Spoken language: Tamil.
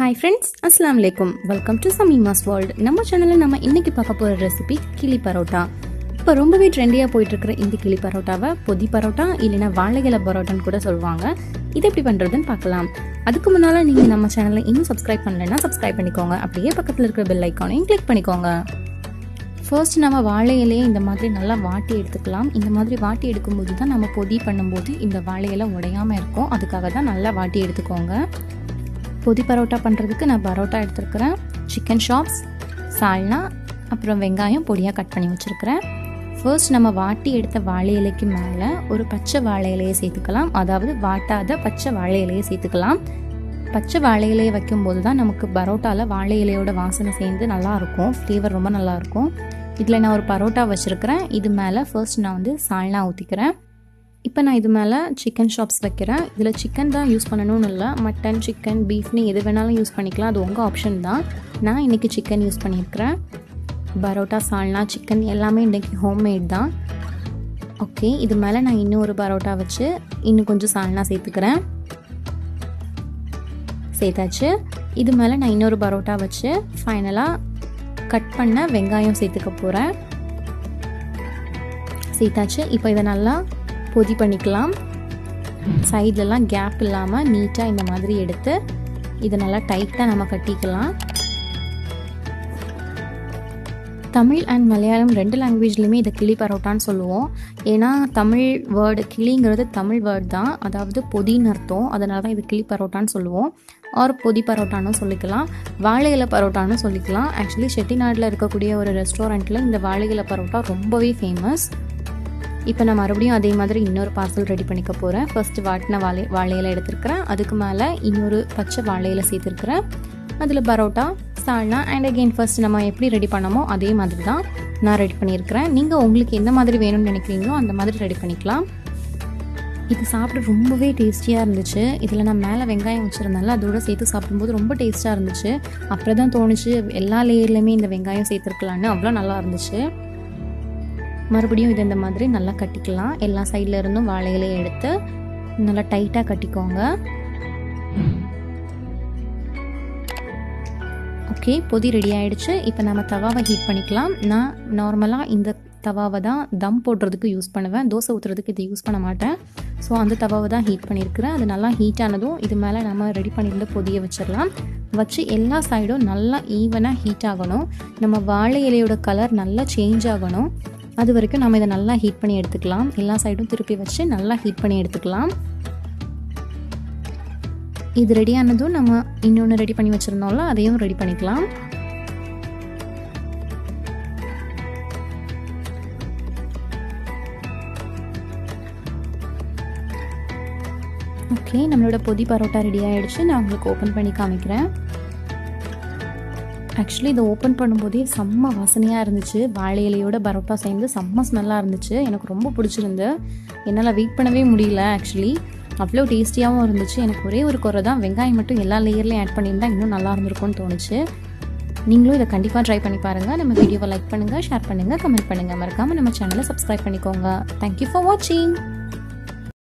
Hi friends, Assalamu alaikum. Welcome to Sameema's World. நம்ம சேனல்ல நம்ம இன்னைக்கு பார்க்க போற ரெசிபி கிளி பரோட்டா. இப்போ ரொம்பவே ட்ரெண்டியா போயிட்டு இருக்கிற இந்த கிளி பரோட்டாவை பொதி பரோட்டா இல்லனா வாழை இலை பரோட்டான்னு கூட சொல்வாங்க. இது எப்படி பண்றதுன்னு பார்க்கலாம். அதுக்கு முன்னால நீங்க நம்ம சேனலை இன்னும் subscribe பண்ணலனா subscribe பண்ணிக்கோங்க. அப்படியே பக்கத்துல இருக்கிற bell icon-ஐயும் click பண்ணிக்கோங்க. First நம்ம வாழை இலையை இந்த மாதிரி நல்லா வாட்டி எடுத்துக்கலாம். இந்த மாதிரி வாட்டி எடுக்கும்போது தான் நம்ம பொதி பண்ணும்போது இந்த வாழை இலை உடையாம இருக்கும். அதுக்காக தான் நல்லா வாட்டி எடுத்துக்கோங்க. Podhi Parotta பண்றதுக்கு நான் பரோட்டா எடுத்துக்கறேன் chicken chops சால்னா அப்புறம் வெங்காயம் பொடியா கட் பண்ணி வச்சிருக்கேன் ஃபர்ஸ்ட் நம்ம வாட்டி எடுத்த வாழை இலைக்கு மேல ஒரு பச்சை வாழை இலையை சேர்த்துக்கலாம் அதாவது வாட்டாத பச்சை வாழை இலையை சேர்த்துக்கலாம் பச்சை வாழை இலையை வைக்கும்போது தான் நமக்கு பரோட்டால வாழை இலையோட வாசனை சேர்ந்து நல்லா இருக்கும் ஃப்ளேவர் ரொம்ப நல்லா இருக்கும் இதல நான் ஒரு பரோட்டா வச்சிருக்கேன் இது மேல ஃபர்ஸ்ட் நான் வந்து சால்னா ஊத்திக்கிறேன் இப்போ நான் இது மேல chicken chops வைக்கிறேன். இதுல chicken தான் யூஸ் பண்ணனும்னு இல்ல. mutton, chicken, beef நீ எது வேணாலும் யூஸ் பண்ணிக்கலாம். அது உங்க ஆப்ஷன் தான். நான் இன்னைக்கு chicken யூஸ் பண்ணியிருக்கேன். பரோட்டா சால்னா chicken எல்லாமே இன்னைக்கு ஹோம்மேட் தான். ஓகே, இது மேல நான் இன்னும் ஒரு பரோட்டா வச்சு இன்னும் கொஞ்சம் சால்னா சேர்த்துக்கறேன். சேர்த்தாச்சு. இது மேல நான் இன்னொரு பரோட்டா வச்சு ஃபைனலா கட் பண்ண வெங்காயம் சேர்த்துக்க போறேன். சேர்த்தாச்சு. இப்போ இத நல்லா பொதி பண்ணிக்கலாம் சைடுல எல்லாம் கேப் இல்லாம நீட்டா இந்த மாதிரி எடுத்து இத நல்லா டைட்டா நம்ம கட்டிக்கலாம் தமிழ் and மலையாளம் ரெண்டு லாங்குவேஜ்லயுமே இத கிளி பரோட்டான்னு சொல்லுவோம் ஏனா தமிழ் வேர்ட் கிளிங்கிறது தமிழ் வேர்ட் தான் அதாவது பொதின்னு அர்த்தம் அதனால தான் இது கிளி பரோட்டான்னு சொல்லுவோம் ஆர் பொதி பரோட்டான்னு சொல்லிக்கலாம் வாழை இலை பரோட்டான்னு சொல்லிக்கலாம் एक्चुअली செட்டிநாடுல இருக்கக்கூடிய ஒரு ரெஸ்டாரன்ட்ல இந்த வாழை இலை பரோட்டா ரொம்பவே ஃபேமஸ் இப்போ நான் மறுபடியும் அதே மாதிரி இன்னொரு பார்சல் ரெடி பண்ணிக்க போறேன் ஃபர்ஸ்ட் வாட்டின வாழை இலை எடுத்துக்கறேன் அதுக்கு மேல இன்னொரு பச்சை வாழை இலை சேர்த்துக்கறேன் அதுல parotta salna and again first நம்ம எப்படி ரெடி பண்ணமோ அதே மாதிரி தான் நான் ரெடி பண்ணியிருக்கேன் நீங்க உங்களுக்கு என்ன மாதிரி வேணும்னு நினைக்கிறீங்களோ அந்த மாதிரி ரெடி பண்ணிக்கலாம் இது சாப்பிட ரொம்பவே டேஸ்டியா இருந்துச்சு இதல நான் மேல வெங்காயம் வச்சிருந்தனால அதோட சேர்த்து சாப்பிடும்போது ரொம்ப டேஸ்டா இருந்துச்சு அப்புறம் தான் தோணுச்சு எல்லா லேயர்லயுமே இந்த வெங்காயம் சேர்த்துக்கலாம்னு அவ்வளவு நல்லா இருந்துச்சு மறுபடியும் இது இந்த மாதிரி நல்லா கட்டிக்கலாம் எல்லா சைடுல இருந்தும் வாழை இலையை எடுத்து நல்லா டைட்டா கட்டிக்கோங்க ஓகே பொதி ரெடி ஆயிடுச்சு இப்போ நாம தவாவை ஹீட் பண்ணிக்கலாம் நான் நார்மலா இந்த தவாவை தான் தம் போடுறதுக்கு யூஸ் பண்ணுவேன் தோசை ஊத்துறதுக்கு இதை யூஸ் பண்ண மாட்டேன் சோ அந்த தவாவை தான் ஹீட் பண்ணியிருக்கிறேன் அது நல்லா ஹீட் ஆனதும் இது மேல நாம ரெடி பண்ணியிருந்த பொதியை வச்சிரலாம் வச்சு எல்லா சைடும் நல்லா ஈவனா ஹீட் ஆகணும் நம்ம வாழை இலையோட கலர் நல்லா சேஞ்ச் ஆகணும் அது வரைக்கும் நாம இத நல்லா ஹீட் பண்ணி எடுத்துக்கலாம் எல்லா சைடும் திருப்பி வச்சு நல்லா ஹீட் பண்ணி எடுத்துக்கலாம் இது ரெடி ஆனதும் நம்ம இன்னொன்னு ரெடி பண்ணி வச்சிருந்தோம்ல அதையும் ரெடி பண்ணிக்கலாம் ஓகே நம்மளோட பொதி பரோட்டா ரெடி ஆயிடுச்சு நான் உங்களுக்கு ஓபன் பண்ணி காமிக்கிறேன் ஆக்சுவலி இதை ஓப்பன் பண்ணும்போதே செம்ம வாசனையாக இருந்துச்சு வாழை இலையோட பரோட்டா சேர்ந்து செம்ம ஸ்மெல்லாக இருந்துச்சு எனக்கு ரொம்ப பிடிச்சிருந்து என்னால் வெயிட் பண்ணவே முடியல ஆக்சுவலி அவ்வளோ டேஸ்டியாகவும் இருந்துச்சு எனக்கு ஒரே ஒரு குறை தான் வெங்காயம் மட்டும் எல்லா லேயர்லையும் ஆட் பண்ணியிருந்தால் இன்னும் நல்லா இருந்திருக்கும்னு தோணுச்சு நீங்களும் இதை கண்டிப்பாக ட்ரை பண்ணி பாருங்கள் நம்ம வீடியோவை லைக் பண்ணுங்கள் ஷேர் பண்ணுங்கள் கமெண்ட் பண்ணுங்கள் மறக்காமல் நம்ம சேனலை சப்ஸ்கிரைப் பண்ணிக்கோங்க தேங்க்யூ ஃபார் வாட்சிங்